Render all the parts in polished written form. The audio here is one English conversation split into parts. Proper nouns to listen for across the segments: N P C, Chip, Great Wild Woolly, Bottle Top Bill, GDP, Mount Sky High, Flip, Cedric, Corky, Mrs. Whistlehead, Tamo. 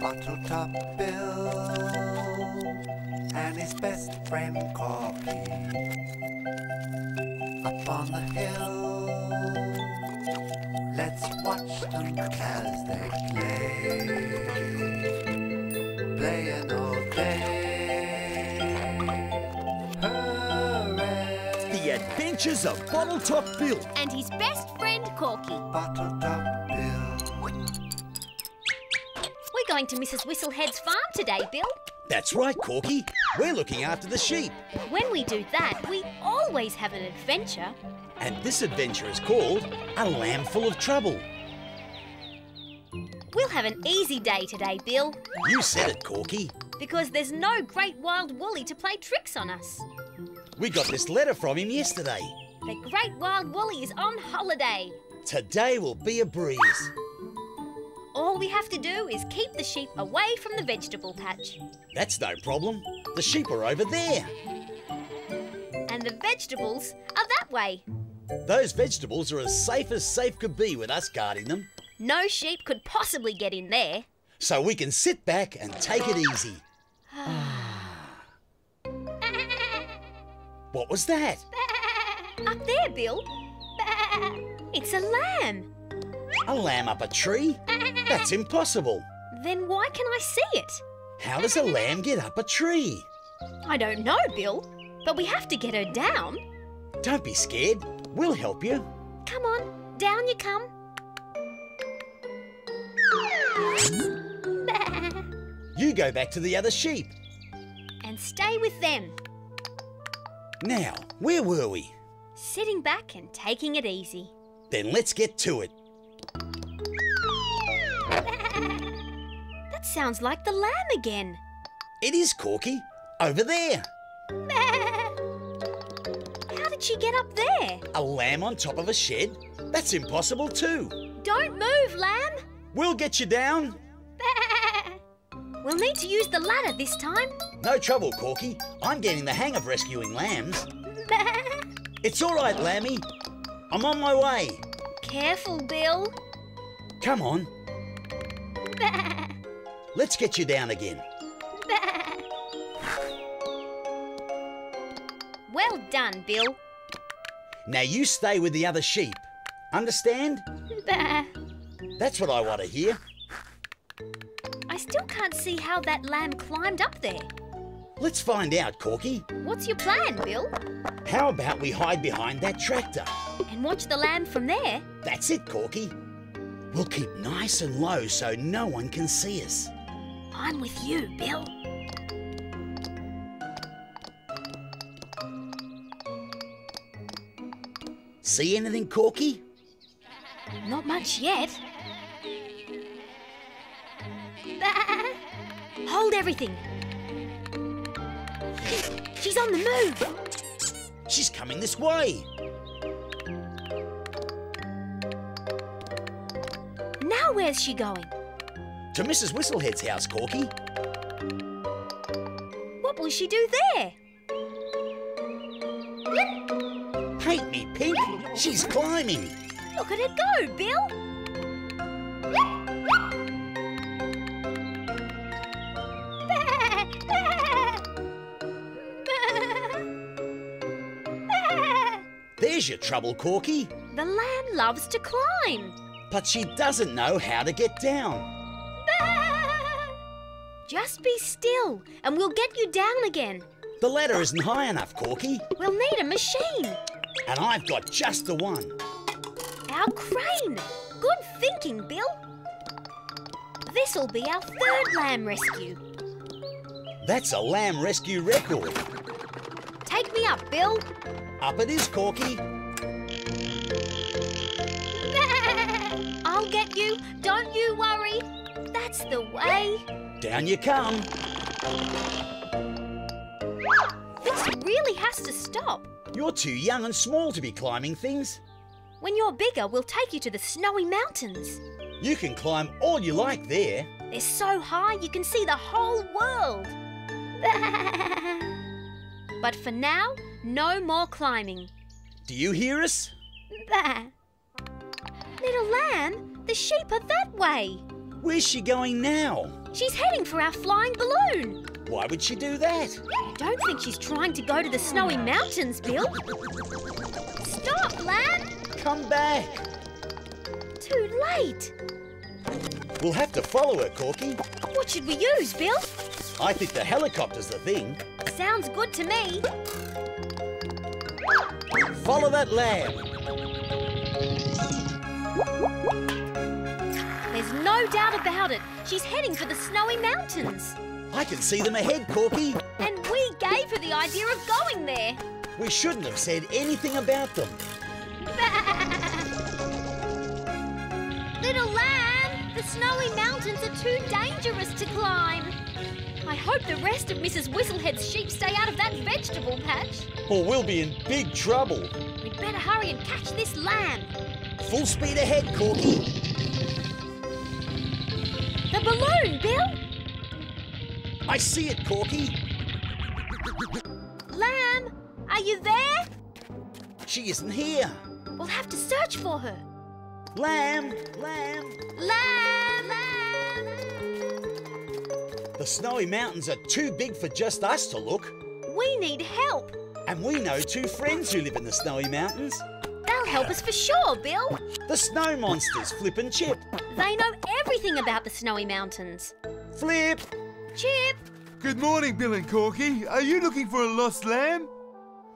Bottle Top Bill and his best friend Corky, up on the hill, let's watch them as they play, playin' all day. Hooray! The Adventures of Bottle Top Bill and his best friend Corky. Bottle Top Bill. We're going to Mrs. Whistlehead's farm today, Bill. That's right, Corky. We're looking after the sheep. When we do that, we always have an adventure. And this adventure is called A Lamb Full of Trouble. We'll have an easy day today, Bill. You said it, Corky. Because there's no Great Wild Woolly to play tricks on us. We got this letter from him yesterday. The Great Wild Woolly is on holiday. Today will be a breeze. All we have to do is keep the sheep away from the vegetable patch. That's no problem. The sheep are over there. And the vegetables are that way. Those vegetables are as safe could be with us guarding them. No sheep could possibly get in there. So we can sit back and take it easy. What was that? Up there, Bill. It's a lamb. A lamb up a tree? That's impossible. Then why can I see it? How does a lamb get up a tree? I don't know, Bill, but we have to get her down. Don't be scared. We'll help you. Come on, down you come. You go back to the other sheep. And stay with them. Now, where were we? Sitting back and taking it easy. Then let's get to it. That sounds like the lamb again. It is, Corky. Over there. How did she get up there? A lamb on top of a shed? That's impossible too. Don't move, lamb. We'll get you down. We'll need to use the ladder this time. No trouble, Corky. I'm getting the hang of rescuing lambs. It's all right, Lammy. I'm on my way. Careful, Bill. Come on. Let's get you down again. Well done, Bill. Now you stay with the other sheep. Understand? That's what I want to hear. I still can't see how that lamb climbed up there. Let's find out, Corky. What's your plan, Bill? How about we hide behind that tractor? And watch the lamb from there? That's it, Corky. We'll keep nice and low so no one can see us. I'm with you, Bill. See anything, Corky? Not much yet. Hold everything. She's on the move. She's coming this way. Now where's she going? To Mrs. Whistlehead's house, Corky. What will she do there? Hate me, Pink. She's climbing. Look at her go, Bill. There's your trouble, Corky. The lamb loves to climb. But she doesn't know how to get down. Just be still and we'll get you down again. The ladder isn't high enough, Corky. We'll need a machine. And I've got just the one. Our crane. Good thinking, Bill. This'll be our third lamb rescue. That's a lamb rescue record. Take me up, Bill. Up it is, Corky. I'll get you, don't you worry. That's the way. Down you come. This really has to stop. You're too young and small to be climbing things. When you're bigger, we'll take you to the snowy mountains. You can climb all you like there. They're so high you can see the whole world. But for now, no more climbing. Do you hear us? Little lamb, the sheep are that way. Where's she going now? She's heading for our flying balloon. Why would she do that? I don't think she's trying to go to the snowy mountains, Bill. Stop, lad. Come back. Too late. We'll have to follow her, Corky. What should we use, Bill? I think the helicopter's the thing. Sounds good to me. Follow that lamb. There's no doubt about it. She's heading for the snowy mountains. I can see them ahead, Corky. And we gave her the idea of going there. We shouldn't have said anything about them. Little lamb, the snowy mountains are too dangerous to climb. I hope the rest of Mrs. Whistlehead's sheep stay out of that vegetable patch. Or we'll be in big trouble. We'd better hurry and catch this lamb. Full speed ahead, Corky. The balloon, Bill. I see it, Corky. Lamb, are you there? She isn't here. We'll have to search for her. Lamb, lamb. Lamb, lamb. The snowy mountains are too big for just us to look. We need help. And we know two friends who live in the snowy mountains. They'll help us for sure, Bill. The snow monsters, Flip and Chip. They know everything about the snowy mountains. Flip. Chip. Good morning, Bill and Corky. Are you looking for a lost lamb?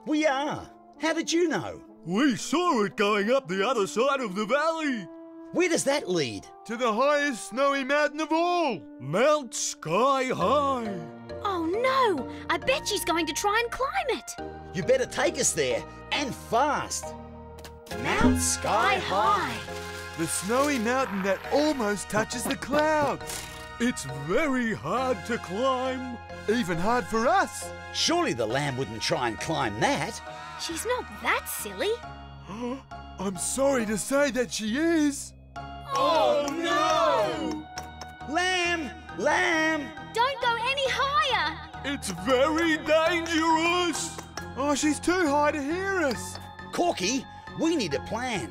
We are. How did you know? We saw it going up the other side of the valley. Where does that lead? To the highest snowy mountain of all, Mount Sky High. Oh no, I bet she's going to try and climb it. You better take us there, and fast. Mount Sky High. The snowy mountain that almost touches the clouds. It's very hard to climb, even hard for us. Surely the lamb wouldn't try and climb that. She's not that silly. I'm sorry to say that she is. Oh, no! Lamb! Lamb! Don't go any higher! It's very dangerous! Oh, she's too high to hear us. Corky, we need a plan.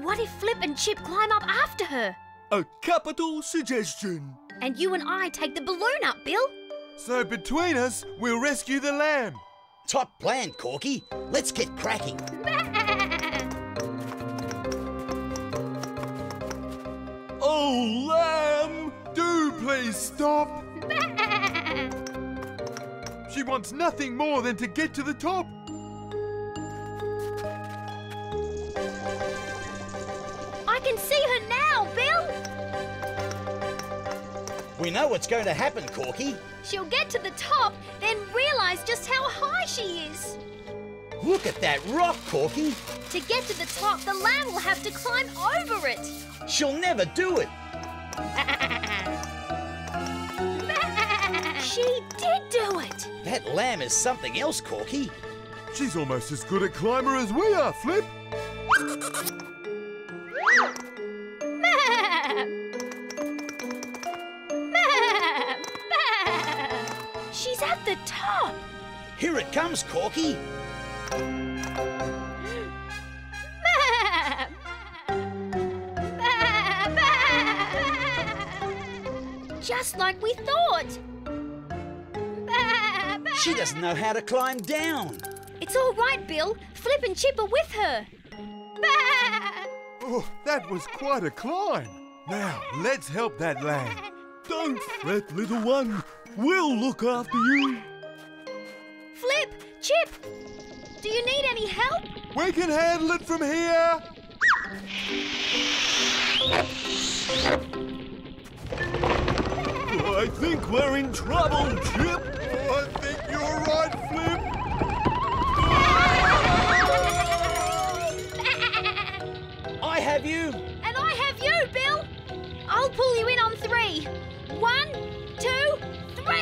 What if Flip and Chip climb up after her? A capital suggestion. And you and I take the balloon up, Bill. So between us, we'll rescue the lamb. Top plan, Corky. Let's get cracking. Oh, lamb, do please stop. She wants nothing more than to get to the top. I can see her now, Bill. We know what's going to happen, Corky. She'll get to the top, then realise just how high she is. Look at that rock, Corky. To get to the top, the lamb will have to climb over it. She'll never do it. She did do it. That lamb is something else, Corky. She's almost as good a climber as we are, Flip. She's at the top. Here it comes, Corky. Just like we thought. She doesn't know how to climb down. It's all right, Bill. Flip and Chip are with her. Oh, that was quite a climb. Now, let's help that lamb. Don't fret, little one. We'll look after you. Flip, Chip, do you need any help? We can handle it from here. I think we're in trouble, Chip. I think you're right, Flip. I have you. And I have you, Bill. I'll pull you in on three. 1, 2... Oh,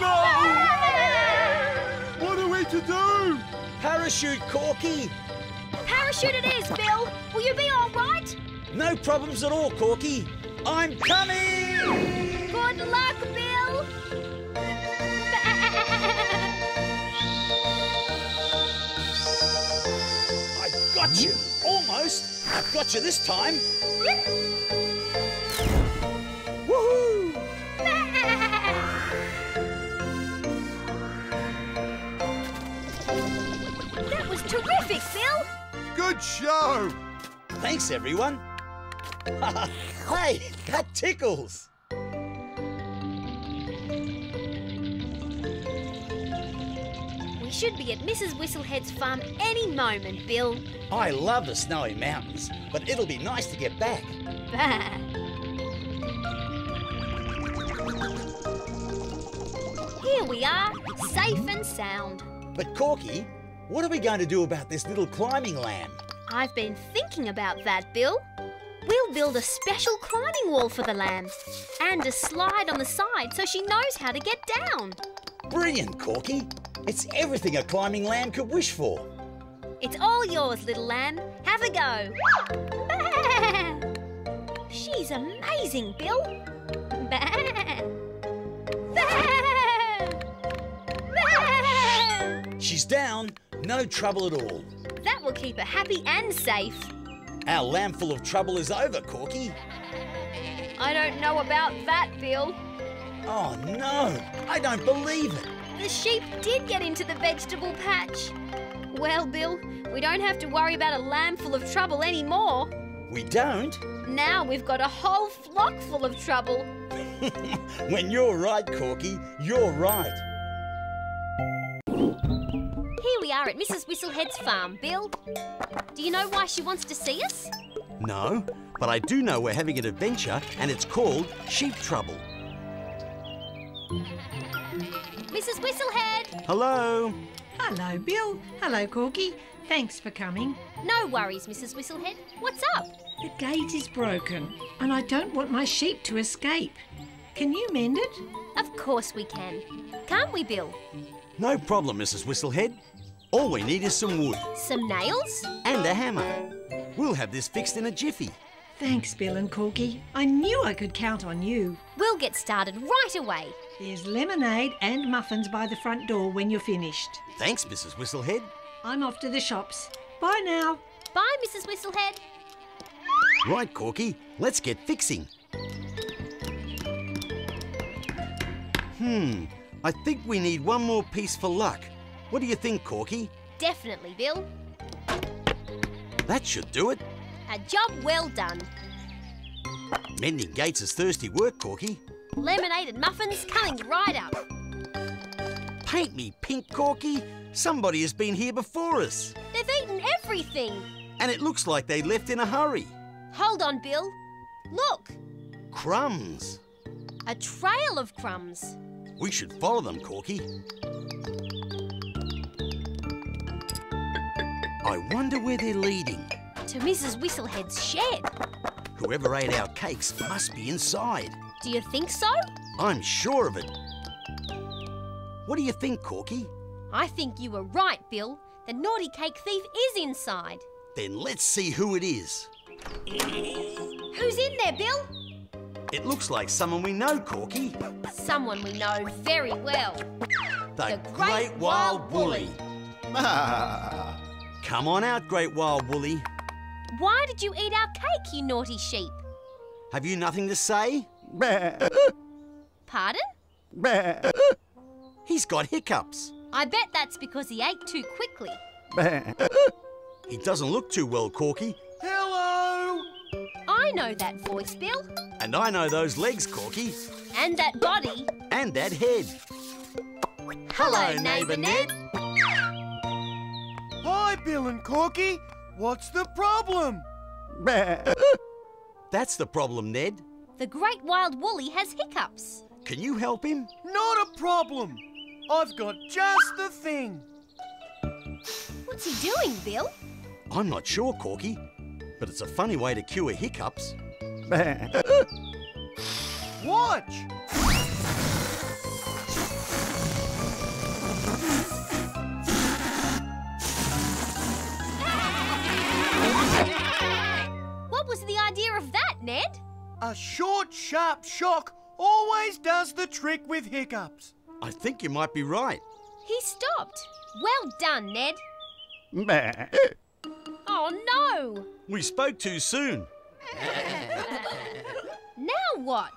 no! What are we to do? Parachute, Corky. Parachute it is, Bill. Will you be all right? No problems at all, Corky. I'm coming! Good luck, Bill. I got you. Almost. I've got you this time. Woohoo! That was terrific, Bill. Good show. Thanks, everyone. Hey, that tickles. Should be at Mrs. Whistlehead's farm any moment, Bill. I love the snowy mountains, but it'll be nice to get back. Bah. Here we are, safe and sound. But Corky, what are we going to do about this little climbing land? I've been thinking about that, Bill. We'll build a special climbing wall for the lamb and a slide on the side so she knows how to get down. Brilliant, Corky. It's everything a climbing lamb could wish for. It's all yours, little lamb. Have a go. She's amazing, Bill. She's down, no trouble at all. That will keep her happy and safe. Our lambful of trouble is over, Corky. I don't know about that, Bill. Oh, no, I don't believe it. The sheep did get into the vegetable patch. Well, Bill, we don't have to worry about a lamb full of trouble anymore. We don't? Now we've got a whole flock full of trouble. When you're right, Corky, you're right. Here we are at Mrs. Whistlehead's farm, Bill. Do you know why she wants to see us? No, but I do know we're having an adventure and it's called Sheep Trouble. Mrs. Whistlehead! Hello! Hello, Bill. Hello, Corky. Thanks for coming. No worries, Mrs. Whistlehead. What's up? The gate is broken and I don't want my sheep to escape. Can you mend it? Of course we can. Can't we, Bill? No problem, Mrs. Whistlehead. All we need is some wood. Some nails? And a hammer. We'll have this fixed in a jiffy. Thanks, Bill and Corky. I knew I could count on you. We'll get started right away. There's lemonade and muffins by the front door when you're finished. Thanks, Mrs. Whistlehead. I'm off to the shops. Bye now. Bye, Mrs. Whistlehead. Right, Corky. Let's get fixing. I think we need one more piece for luck. What do you think, Corky? Definitely, Bill. That should do it. A job well done. Mending gates is thirsty work, Corky. Lemonade and muffins coming right up. Paint me pink, Corky. Somebody has been here before us. They've eaten everything. And it looks like they left in a hurry. Hold on, Bill. Look. Crumbs. A trail of crumbs. We should follow them, Corky. I wonder where they're leading. To Mrs. Whistlehead's shed. Whoever ate our cakes must be inside. Do you think so? I'm sure of it. What do you think, Corky? I think you were right, Bill. The naughty cake thief is inside. Then let's see who it is. Who's in there, Bill? It looks like someone we know, Corky. Someone we know very well. The Great Wild Woolly. Come on out, Great Wild Woolly. Why did you eat our cake, you naughty sheep? Have you nothing to say? Pardon? He's got hiccups. I bet that's because he ate too quickly. He doesn't look too well, Corky. Hello! I know that voice, Bill. And I know those legs, Corky. And that body. And that head. Hello, Neighbour Ned. Hi, Bill and Corky. What's the problem? That's the problem, Ned. The Great Wild Woolly has hiccups. Can you help him? Not a problem. I've got just the thing. What's he doing, Bill? I'm not sure, Corky, but it's a funny way to cure hiccups. Watch! What was the idea of that, Ned? A short, sharp shock always does the trick with hiccups. I think you might be right. He stopped. Well done, Ned. Oh, no! No! We spoke too soon. Now what?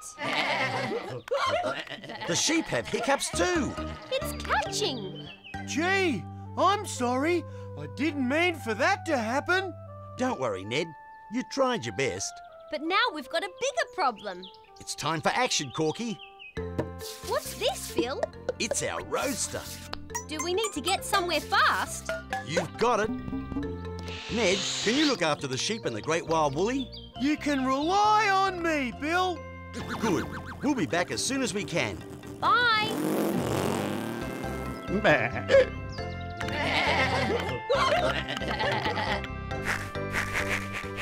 The sheep have hiccups too. It's catching. Gee, I'm sorry. I didn't mean for that to happen. Don't worry, Ned. You tried your best. But now we've got a bigger problem. It's time for action, Corky. What's this, Bill? It's our roaster. Do we need to get somewhere fast? You've got it. Ned, can you look after the sheep and the Great Wild Woolly? You can rely on me, Bill. Good. We'll be back as soon as we can. Bye.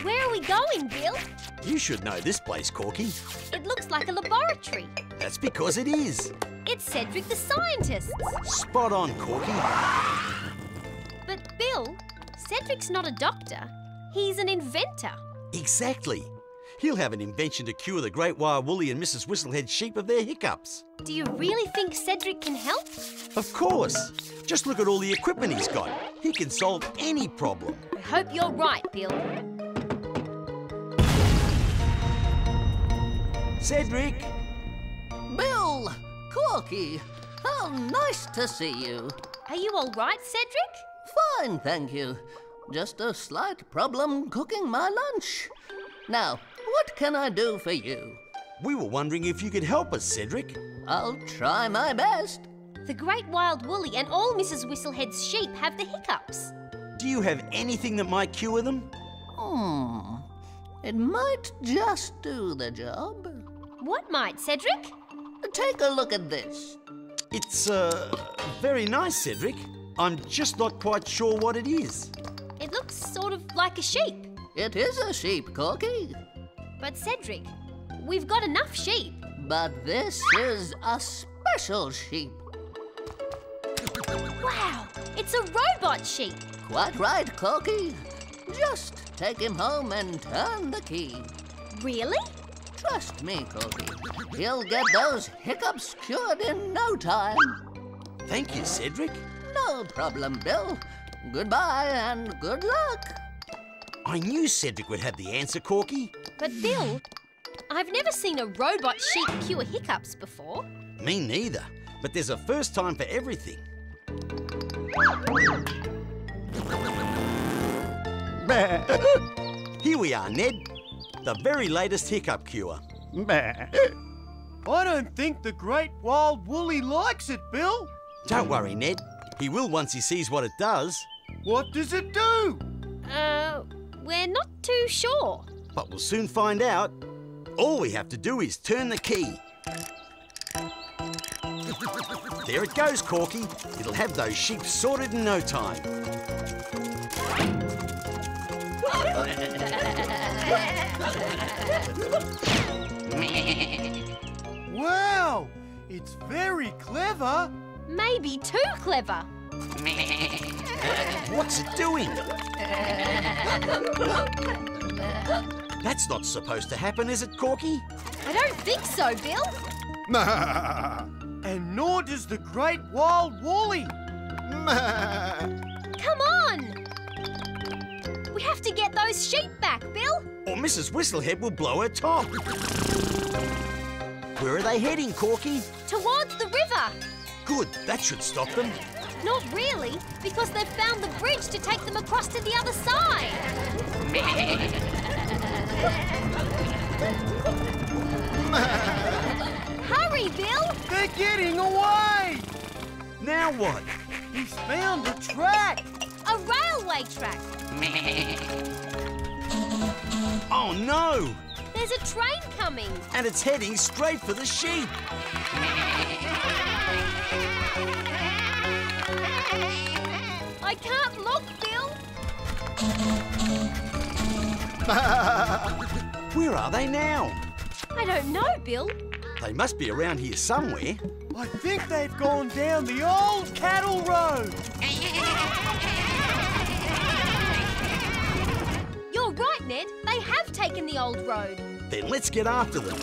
Where are we going, Bill? You should know this place, Corky. It looks like a laboratory. That's because it is. It's Cedric the scientist. Spot on, Corky. But, Bill, Cedric's not a doctor. He's an inventor. Exactly. He'll have an invention to cure the Great Wild Woolly and Mrs. Whistlehead's sheep of their hiccups. Do you really think Cedric can help? Of course. Just look at all the equipment he's got. He can solve any problem. I hope you're right, Bill. Cedric! Bill! Corky! How nice to see you. Are you all right, Cedric? Fine, thank you. Just a slight problem cooking my lunch. Now, what can I do for you? We were wondering if you could help us, Cedric. I'll try my best. The Great Wild Woolly and all Mrs. Whistlehead's sheep have the hiccups. Do you have anything that might cure them? It might just do the job. What might, Cedric? Take a look at this. It's, very nice, Cedric. I'm just not quite sure what it is. It looks sort of like a sheep. It is a sheep, Corky. But, Cedric, we've got enough sheep. But this is a special sheep. Wow, it's a robot sheep. Quite right, Corky. Just take him home and turn the key. Really? Trust me, Corky. He'll get those hiccups cured in no time. Thank you, Cedric. No problem, Bill. Goodbye and good luck. I knew Cedric would have the answer, Corky. But, Bill, I've never seen a robot sheep cure hiccups before. Me neither, but there's a first time for everything. Here we are, Ned. The very latest hiccup cure. I don't think the Great Wild Woolly likes it, Bill. Don't worry, Ned. He will once he sees what it does. What does it do? We're not too sure. But we'll soon find out. All we have to do is turn the key. There it goes, Corky. It'll have those sheep sorted in no time. Wow! It's very clever. Maybe too clever. What's it doing? That's not supposed to happen, is it, Corky? I don't think so, Bill. And nor does the Great Wild Woolly. Come on! We have to get those sheep back, Bill. Or Mrs. Whistlehead will blow her top. Where are they heading, Corky? Towards the river. Good, that should stop them. Not really, because they've found the bridge to take them across to the other side. Hurry, Bill! They're getting away! Now what? He's found a track! A railway track! Oh no! There's a train coming! And it's heading straight for the sheep! I can't look, Bill. Where are they now? I don't know, Bill. They must be around here somewhere. I think they've gone down the old cattle road. You're right, Ned. They have taken the old road. Then let's get after them.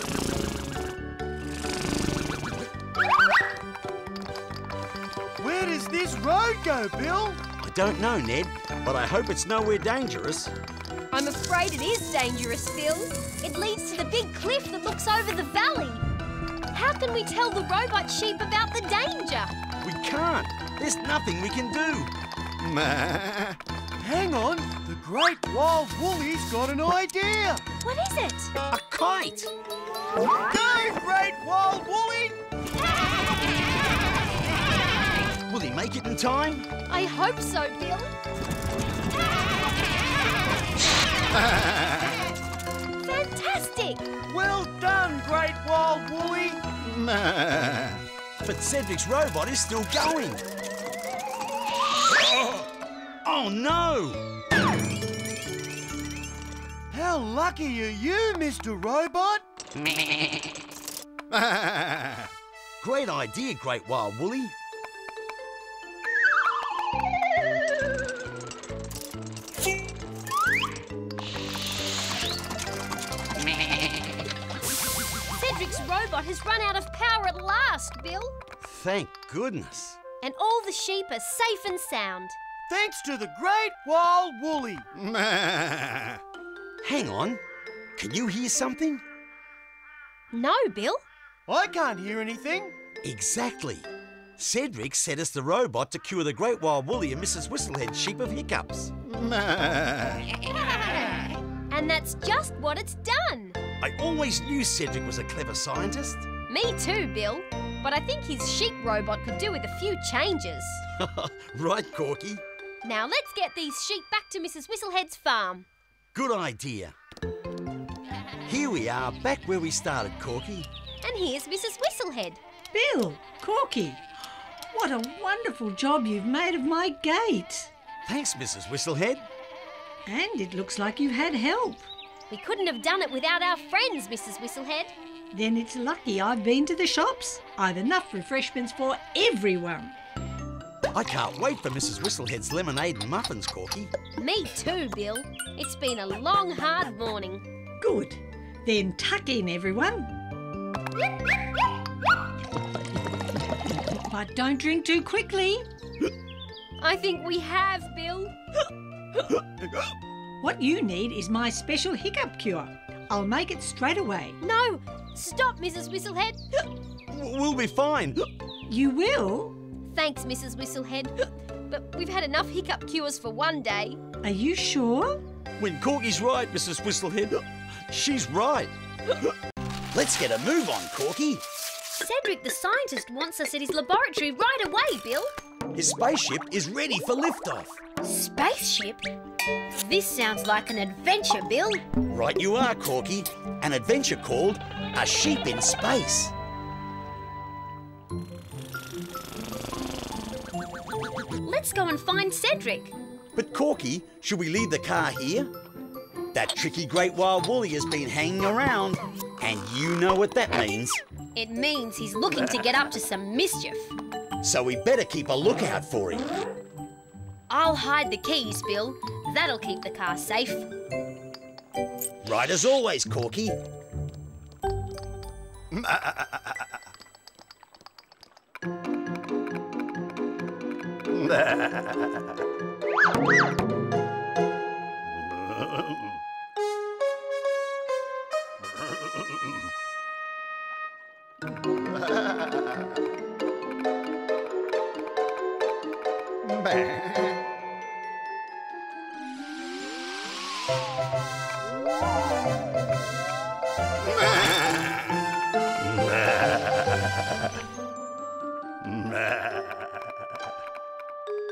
Where does this road go, Bill? Don't know, Ned, but I hope it's nowhere dangerous. I'm afraid it is dangerous, Phil. It leads to the big cliff that looks over the valley. How can we tell the robot sheep about the danger? We can't. There's nothing we can do. Hang on. The Great Wild Woolly's got an idea. What is it? A kite. Go, Great Wild Woolly! Will he make it in time? I hope so, Bill. Fantastic! Well done, Great Wild Woolly! But Cedric's robot is still going. Oh, no! How lucky are you, Mr. Robot? Great idea, Great Wild Woolly. Cedric's robot has run out of power at last, Bill. Thank goodness. And all the sheep are safe and sound. Thanks to the Great Wild Woolly. Hang on. Can you hear something? No, Bill. I can't hear anything. Exactly. Cedric sent us the robot to cure the Great Wild Woolly and Mrs. Whistlehead sheep of hiccups. And that's just what it's done. I always knew Cedric was a clever scientist. Me too, Bill. But I think his sheep robot could do with a few changes. Right, Corky. Now let's get these sheep back to Mrs. Whistlehead's farm. Good idea. Here we are, back where we started, Corky. And here's Mrs. Whistlehead. Bill, Corky, what a wonderful job you've made of my gate. Thanks, Mrs. Whistlehead. And it looks like you've had help. We couldn't have done it without our friends, Mrs. Whistlehead. Then it's lucky I've been to the shops. I've enough refreshments for everyone. I can't wait for Mrs. Whistlehead's lemonade and muffins, Corky. Me too, Bill. It's been a long, hard morning. Good. Then tuck in, everyone. But don't drink too quickly. I think we have, Bill. What you need is my special hiccup cure. I'll make it straight away. No! Stop, Mrs. Whistlehead. We'll be fine. You will? Thanks, Mrs. Whistlehead. But we've had enough hiccup cures for one day. Are you sure? When Corky's right, Mrs. Whistlehead, she's right. Let's get a move on, Corky. Cedric the scientist wants us at his laboratory right away, Bill. His spaceship is ready for liftoff. Spaceship? This sounds like an adventure, Bill. Right you are, Corky. An adventure called A Sheep in Space. Let's go and find Cedric. But, Corky, should we leave the car here? That tricky Great Wild Woolly has been hanging around, and you know what that means. It means he's looking to get up to some mischief. So we better keep a lookout for him. I'll hide the keys, Bill. That'll keep the car safe. Right as always, Corky.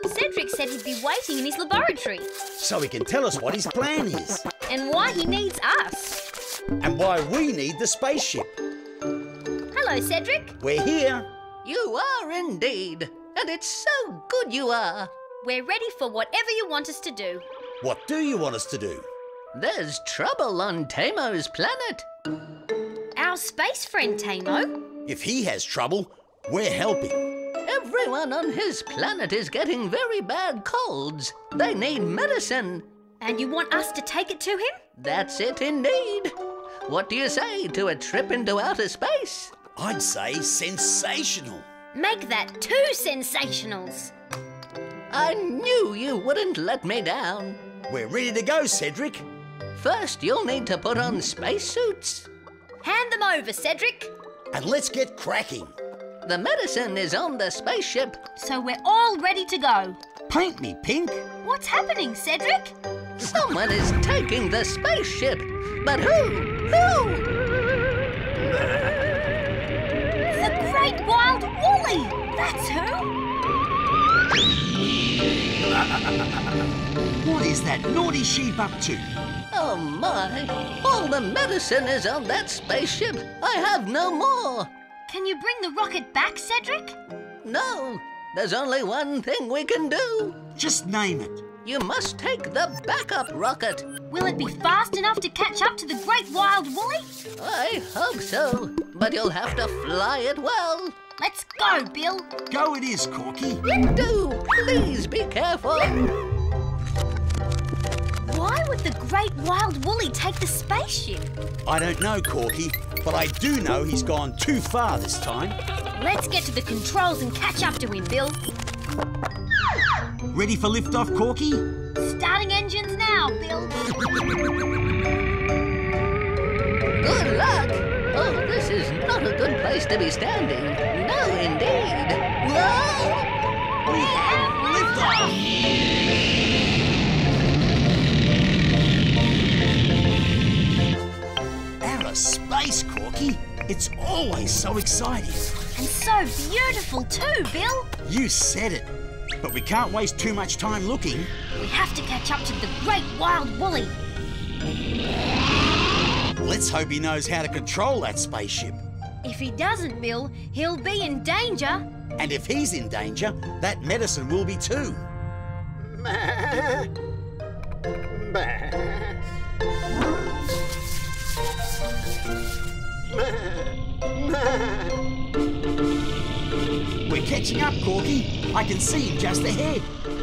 Cedric said he'd be waiting in his laboratory. So he can tell us what his plan is. And why he needs us. And why we need the spaceship. Hello, Cedric. We're here. You are indeed. And it's so good you are. We're ready for whatever you want us to do. What do you want us to do? There's trouble on Tamo's planet. Our space friend, Tamo. If he has trouble, we're helping. Everyone on his planet is getting very bad colds. They need medicine. And you want us to take it to him? That's it indeed. What do you say to a trip into outer space? I'd say sensational. Make that two sensationals. I knew you wouldn't let me down. We're ready to go, Cedric. First, you'll need to put on spacesuits. Hand them over, Cedric. And let's get cracking. The medicine is on the spaceship. So we're all ready to go. Paint me pink. What's happening, Cedric? Someone is taking the spaceship. But who? Who? The Great Wild Woolly! That's who! What is that naughty sheep up to? Oh my! All the medicine is on that spaceship! I have no more! Can you bring the rocket back, Cedric? No! There's only one thing we can do! Just name it! You must take the backup rocket! Will it be fast enough to catch up to the Great Wild Woolly? I hope so! But you'll have to fly it well. Let's go, Bill. Go it is, Corky. Do please be careful. Why would the Great Wild Woolly take the spaceship? I don't know, Corky, but I do know he's gone too far this time. Let's get to the controls and catch up to him, Bill. Ready for liftoff, Corky? Starting engines now, Bill. Good luck. Oh, this is not a good place to be standing. No, indeed. Whoa! We have liftoff! Our space, Corky. It's always so exciting. And so beautiful too, Bill. You said it. But we can't waste too much time looking. We have to catch up to the Great Wild Woolly. Let's hope he knows how to control that spaceship. If he doesn't, Bill, he'll be in danger. And if he's in danger, that medicine will be too. We're catching up, Corky. I can see him just ahead.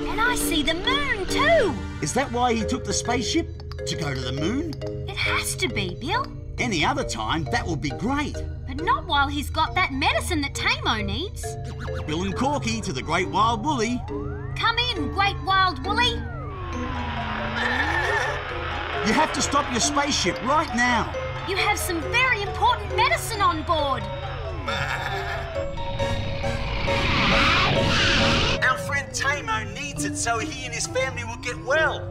And I see the moon too. Is that why he took the spaceship? To go to the moon? It has to be, Bill. Any other time, that would be great. But not while he's got that medicine that Tamo needs. Bill and Corky to the Great Wild Woolly. Come in, Great Wild Woolly. You have to stop your spaceship right now. You have some very important medicine on board. Our friend Tamo needs it so he and his family will get well.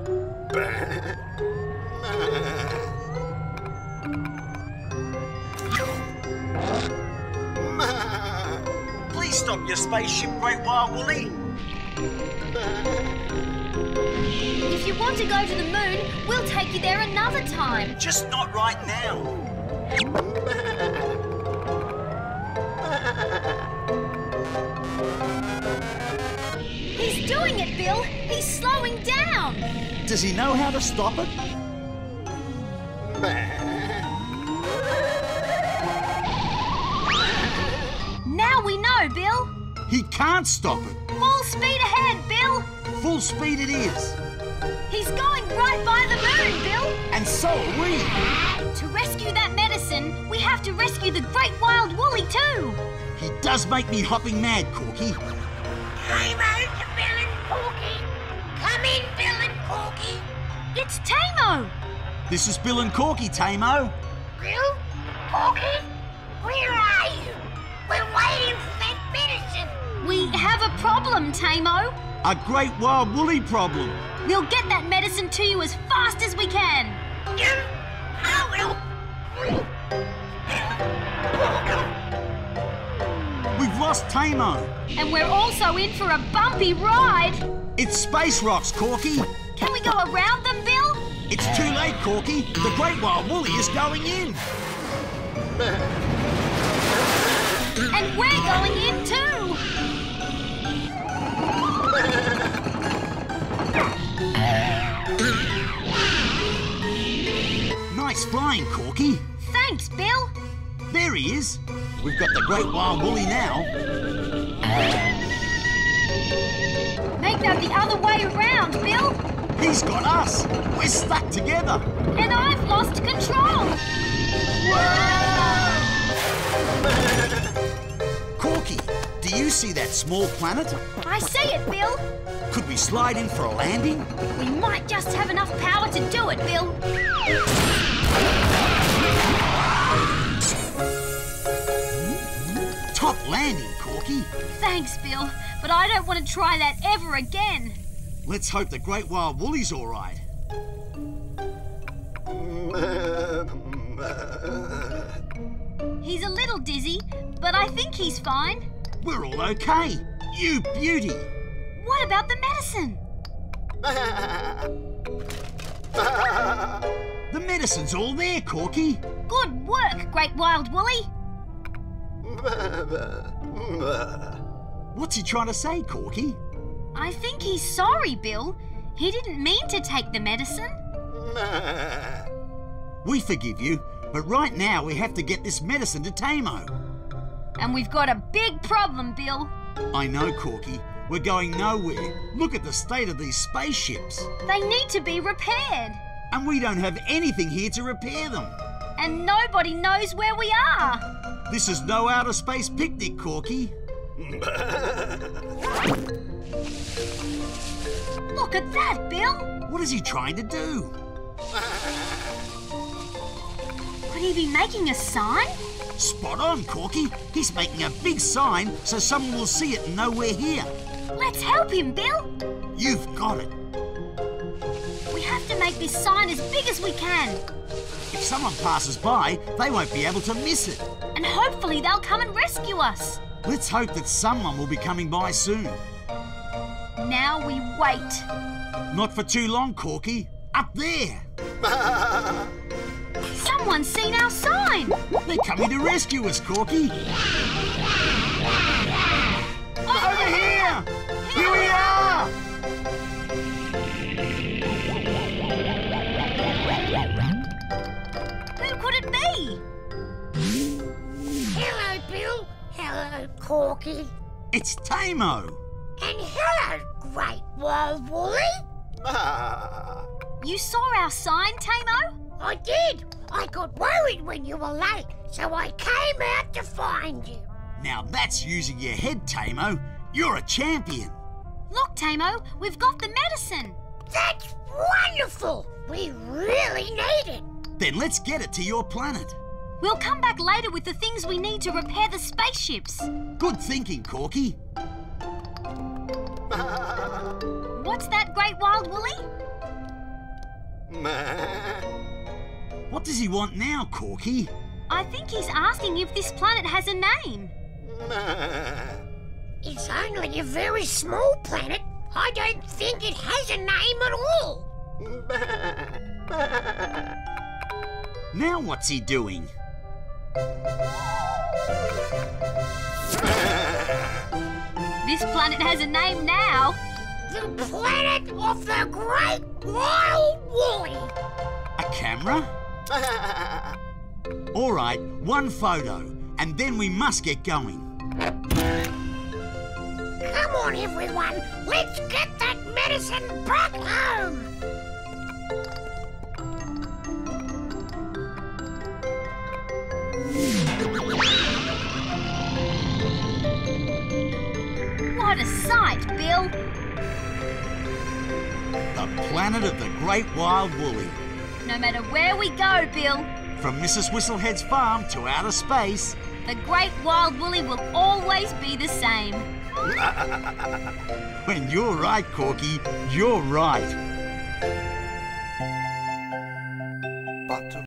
Please stop your spaceship, Great Wild Woolly. If you want to go to the moon, we'll take you there another time. Just not right now. He's doing it, Bill. He's slowing down. Does he know how to stop it? Now we know, Bill. He can't stop it. Full speed ahead, Bill. Full speed it is. He's going right by the moon, Bill. And so are we. To rescue that medicine, we have to rescue the Great Wild Woolly too. He does make me hopping mad, Corky. Tamo to Bill and Corky. Come in, Bill and Corky. It's Tamo. This is Bill and Corky, Tamo. Bill? Corky? Where are you? We're waiting for that medicine. We have a problem, Tamo. A Great Wild Woolly problem. We'll get that medicine to you as fast as we can. You? I will. We've lost Tamo. And we're also in for a bumpy ride. It's space rocks, Corky. Can we go around them, Bill? It's too late, Corky. The Great Wild Woolly is going in. And we're going in too. Nice flying, Corky. Thanks, Bill. There he is. We've got the Great Wild Woolly now. Make that the other way around, Bill. He's got us. We're stuck together. And I've lost control. Whoa! Corky, do you see that small planet? I see it, Bill. Could we slide in for a landing? We might just have enough power to do it, Bill. Top landing, Corky. Thanks, Bill, but I don't want to try that ever again. Let's hope the Great Wild Woolly's all right. He's a little dizzy, but I think he's fine. We're all okay. You beauty. What about the medicine? The medicine's all there, Corky. Good work, Great Wild Woolly. What's he trying to say, Corky? I think he's sorry, Bill. He didn't mean to take the medicine. We forgive you, but right now we have to get this medicine to Tamo. And we've got a big problem, Bill. I know, Corky. We're going nowhere. Look at the state of these spaceships. They need to be repaired. And we don't have anything here to repair them. And nobody knows where we are. This is no outer space picnic, Corky. Look at that, Bill. What is he trying to do? Could he be making a sign? Spot on, Corky. He's making a big sign so someone will see it and know we're here. Let's help him, Bill. You've got it. We have to make this sign as big as we can. If someone passes by, they won't be able to miss it. And hopefully they'll come and rescue us. Let's hope that someone will be coming by soon. Now we wait. Not for too long, Corky. Up there. Someone's seen our sign. They're coming to rescue us, Corky. Over here! Here we are! Who could it be? Hello, Bill. Hello, Corky. It's Tamo. And hello, Great Wild Woolly. You saw our sign, Tamo? I did. I got worried when you were late, so I came out to find you. Now that's using your head, Tamo. You're a champion. Look, Tamo, we've got the medicine. That's wonderful. We really need it. Then let's get it to your planet. We'll come back later with the things we need to repair the spaceships. Good thinking, Corky. What's that, Great Wild Woolly? What does he want now, Corky? I think he's asking if this planet has a name. It's only a very small planet. I don't think it has a name at all. Now what's he doing? This planet has a name now. The planet of the Great Wild Woolly. A camera? All right, one photo, and then we must get going. Come on, everyone. Let's get that medicine back home. What a sight, Bill. The planet of the Great Wild Woolly. No matter where we go, Bill. From Mrs. Whistlehead's farm to outer space, the Great Wild Woolly will always be the same. When you're right, Corky, you're right. Bottle